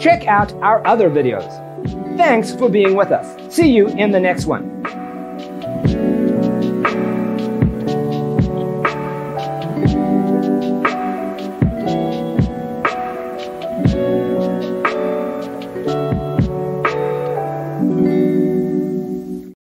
Check out our other videos. Thanks for being with us. See you in the next one.